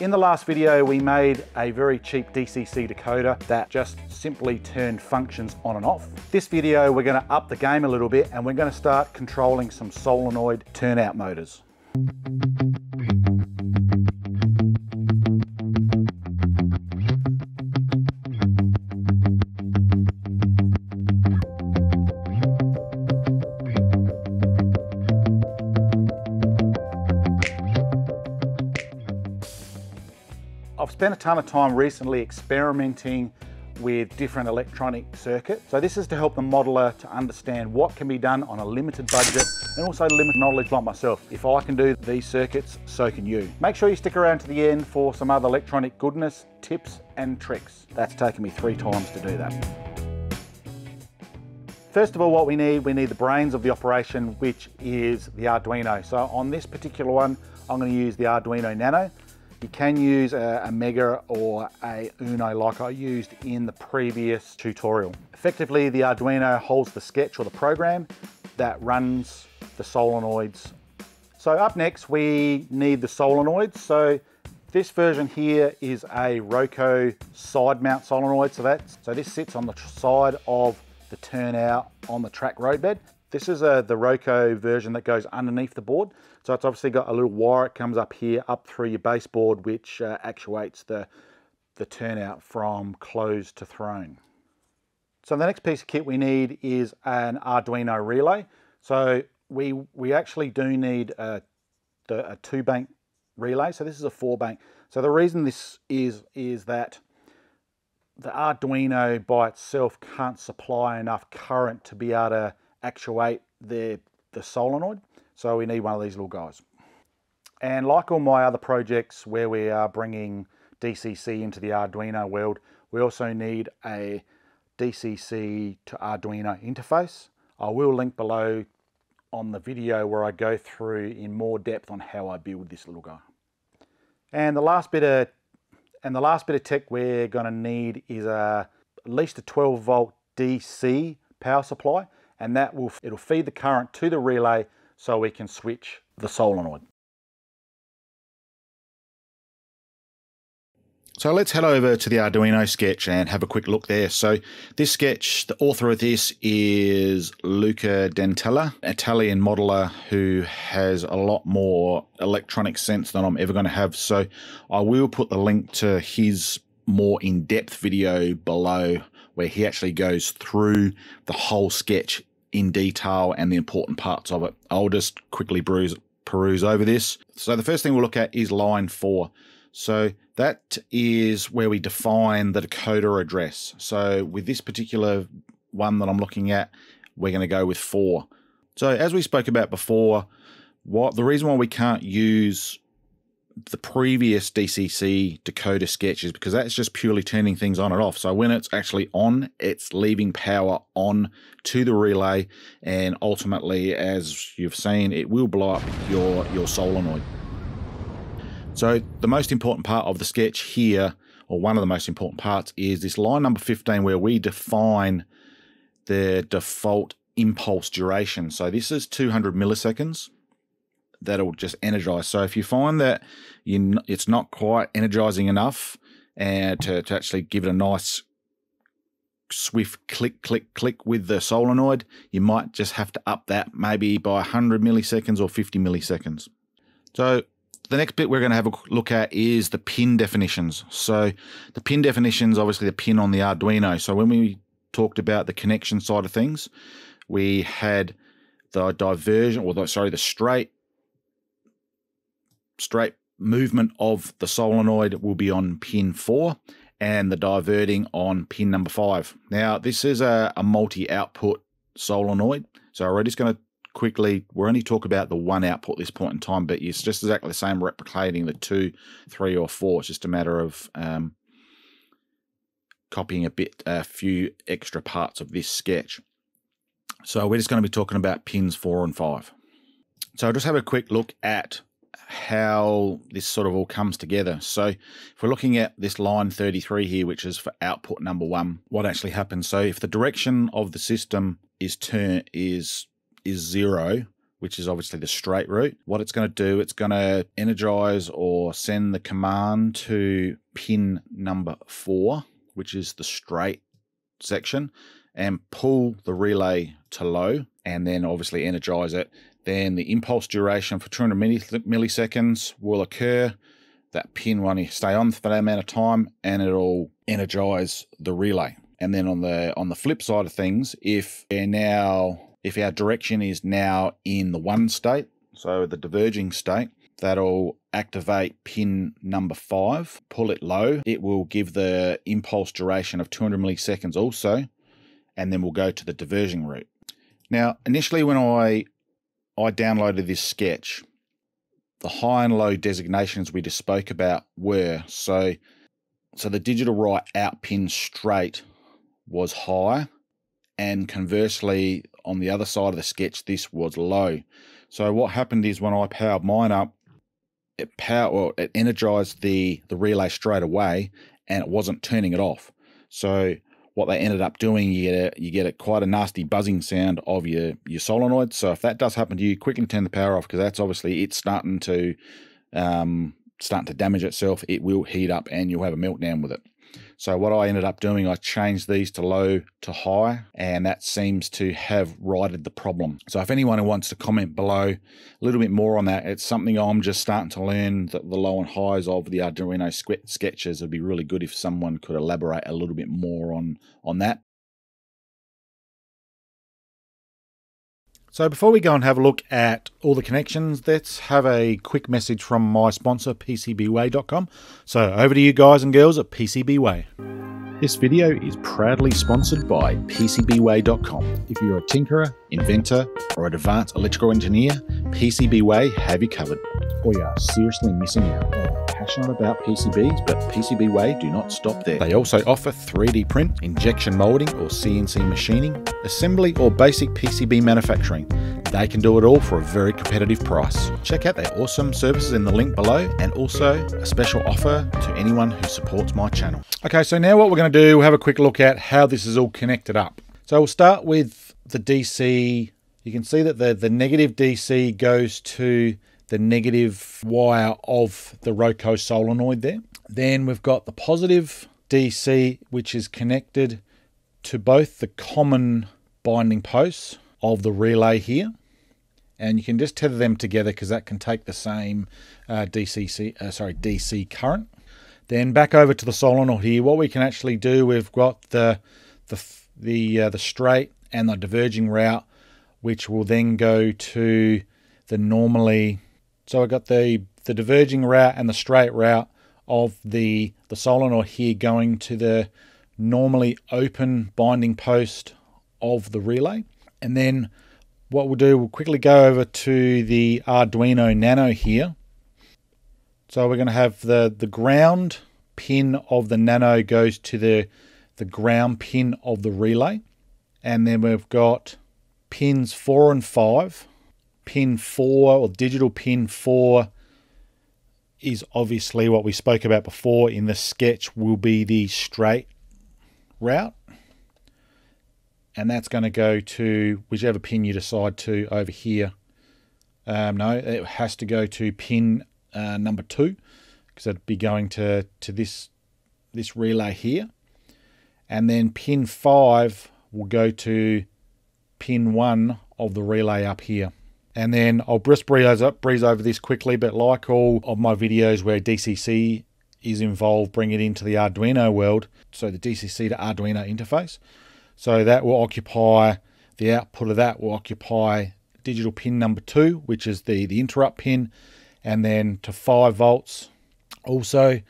In the last video, we made a very cheap DCC decoder that just simply turned functions on and off. This video, we're going to up the game a little bit and we're going to start controlling some solenoid turnout motors. I've spent a ton of time recently experimenting with different electronic circuits. So this is to help the modeler to understand what can be done on a limited budget and also limited knowledge like myself. If I can do these circuits, so can you. Make sure you stick around to the end for some other electronic goodness, tips and tricks. That's taken me 3 times to do that. First of all, what we need the brains of the operation, which is the Arduino. So on this particular one, I'm going to use the Arduino Nano. You can use a Mega or a Uno like I used in the previous tutorial. Effectively, the Arduino holds the sketch or the program that runs the solenoids. So up next, we need the solenoids. So this version here is a Roco side mount solenoid. So this sits on the side of the turnout on the track roadbed. This is the Roco version that goes underneath the board. So it's obviously got a little wire, it comes up here, up through your baseboard, which actuates the turnout from closed to thrown. So the next piece of kit we need is an Arduino relay. So we actually do need a 2-bank relay. So this is a 4-bank. So the reason this is that the Arduino by itself can't supply enough current to be able to actuate the solenoid, so we need one of these little guys. And like all my other projects where we are bringing DCC into the Arduino world, we also need a DCC to Arduino interface. I will link below on the video where I go through in more depth on how I build this little guy. And the last bit of tech we're going to need is at least a 12-volt DC power supply. And that it'll feed the current to the relay so we can switch the solenoid. So let's head over to the Arduino sketch and have a quick look there. So this sketch, the author of this is Luca Dentella, an Italian modeler who has a lot more electronic sense than I'm ever going to have. So I will put the link to his more in-depth video below where he actually goes through the whole sketch in detail and the important parts of it. I'll just quickly peruse over this. So the first thing we'll look at is line 4. So that is where we define the decoder address. So with this particular one that I'm looking at, we're going to go with 4. So as we spoke about before, the reason why we can't use the previous DCC decoder sketch is because that's just purely turning things on and off. So when it's actually on, it's leaving power on to the relay, and ultimately, as you've seen, it will blow up your solenoid. So the most important part of the sketch here, or one of the most important parts, is this line number 15 where we define the default impulse duration. So this is 200 milliseconds. That'll just energize. So if you find that it's not quite energizing enough and to actually give it a nice swift click, click, click with the solenoid, you might just have to up that maybe by 100 milliseconds or 50 milliseconds. So the next bit we're going to have a look at is the pin definitions. So the pin definitions, obviously the pin on the Arduino. So when we talked about the connection side of things, we had the diversion, or the straight movement of the solenoid will be on pin 4 and the diverting on pin number 5. Now this is a multi-output solenoid, so I'm just going to quickly, we'll only talk about the one output at this point in time, but it's just exactly the same replicating the 2, 3 or 4. It's just a matter of copying a few extra parts of this sketch. So we're just going to be talking about pins 4 and 5. So I'll just have a quick look at how this sort of all comes together. So if we're looking at this line 33 here, which is for output number 1, what actually happens? So if the direction of the system is 0, which is obviously the straight route. What it's going to do, it's going to energize or send the command to pin number 4, which is the straight section, and pull the relay to low and then obviously energize it. Then the impulse duration for 200 milliseconds will occur. That pin will stay on for that amount of time and it'll energize the relay. And then on the flip side of things, if our direction is now in the 1 state, so the diverging state, that'll activate pin number 5, pull it low. It will give the impulse duration of 200 milliseconds also, and then we'll go to the diverging route. Now, initially when I downloaded this sketch, the high and low designations we just spoke about were, so the digital right out pin straight was high, and conversely, on the other side of the sketch, this was low. So what happened is when I powered mine up, it energized the relay straight away, and it wasn't turning it off. So what they ended up doing, you get quite a nasty buzzing sound of your solenoid. So if that does happen to you, quickly turn the power off, because that's obviously it's starting to damage itself. It will heat up, and you'll have a meltdown with it. So what I ended up doing, I changed these to low to high, and that seems to have righted the problem. So if anyone who wants to comment below a little bit more on that, it's something I'm just starting to learn, that the low and highs of the Arduino sketches. Would be really good if someone could elaborate a little bit more on that. So before we go and have a look at all the connections, let's have a quick message from my sponsor, PCBway.com. So over to you guys and girls at PCBway. This video is proudly sponsored by PCBway.com. If you're a tinkerer, inventor, or an advanced electrical engineer, PCBway have you covered, or you are seriously missing out. They are passionate about PCBs, but PCBway do not stop there. They also offer 3D print, injection molding or CNC machining, assembly or basic PCB manufacturing. They can do it all for a very competitive price. Check out their awesome services in the link below, and also a special offer to anyone who supports my channel. Okay, so now what we're going to do, we'll have a quick look at how this is all connected up. So we'll start with the DC. You can see that the negative DC goes to the negative wire of the Roco solenoid there. Then we've got the positive DC, which is connected to both the common binding posts of the relay here, and you can just tether them together because that can take the same DC current. Then back over to the solenoid here, what we can actually do, we've got the straight and the diverging route, which will then go to the normally. So I've got the diverging route and the straight route of the solenoid here going to the normally open binding post of the relay. And then what we'll do, we'll quickly go over to the Arduino Nano here. So we're going to have the ground pin of the Nano goes to the ground pin of the relay. And then we've got pins 4 and 5. Pin 4, or digital pin 4, is obviously what we spoke about before in the sketch, will be the straight route. And that's going to go to whichever pin you decide to over here. No, it has to go to pin number 2, because it'd be going to this relay here. And then pin 5 will go to pin 1 of the relay up here. And then I'll just breeze over this quickly, but like all of my videos where DCC is involved, bring it into the Arduino world. So the DCC to Arduino interface. So that will occupy, the output of that will occupy digital pin number 2, which is the interrupt pin. And then to 5 volts also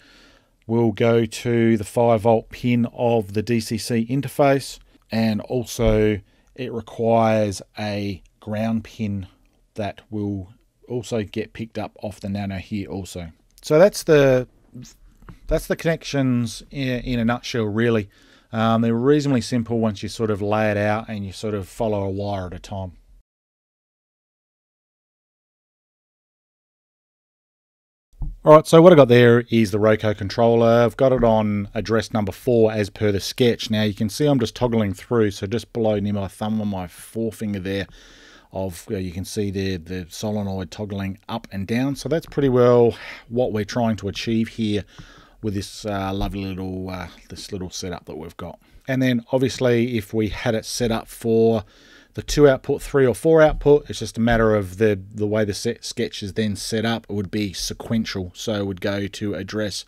will go to the 5 volt pin of the DCC interface. And also it requires a ground pin that will also get picked up off the Nano here also. So that's the connections in a nutshell really. They're reasonably simple once you sort of lay it out and you sort of follow a wire at a time. Alright, so what I've got there is the Roco controller. I've got it on address number 4 as per the sketch. Now you can see I'm just toggling through, so just below near my thumb on my forefinger there, of, you can see there the solenoid toggling up and down. So that's pretty well what we're trying to achieve here with this lovely little this little setup that we've got. And then obviously if we had it set up for the 2 output, 3 or 4 output, it's just a matter of the way the sketch is then set up. It would be sequential, so it would go to address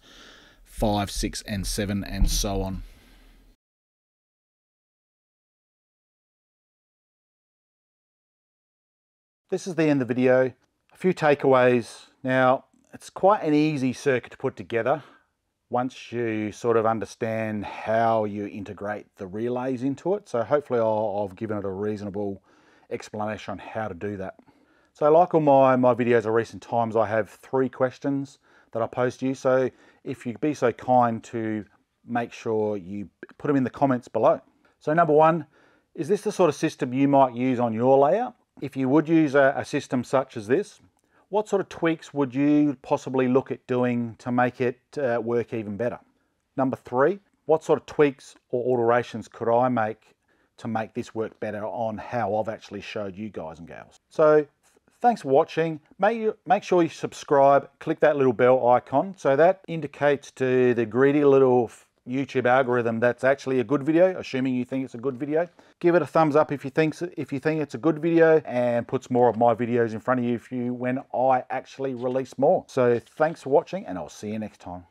5, 6 and 7 and so on. This is the end of the video. A few takeaways. Now, it's quite an easy circuit to put together once you sort of understand how you integrate the relays into it. So hopefully I've given it a reasonable explanation on how to do that. So like all my videos of recent times, I have 3 questions that I pose to you. So if you'd be so kind to make sure you put them in the comments below. So number 1, is this the sort of system you might use on your layout? If you would use a system such as this, what sort of tweaks would you possibly look at doing to make it work even better? Number 3, what sort of tweaks or alterations could I make to make this work better on how I've actually showed you guys and gals? So thanks for watching. Make sure you subscribe, click that little bell icon. So that indicates to the greedy little YouTube algorithm that's actually a good video, assuming you think it's a good video. Give it a thumbs up if you think it's a good video, and puts more of my videos in front of you when I actually release more. So thanks for watching, and I'll see you next time.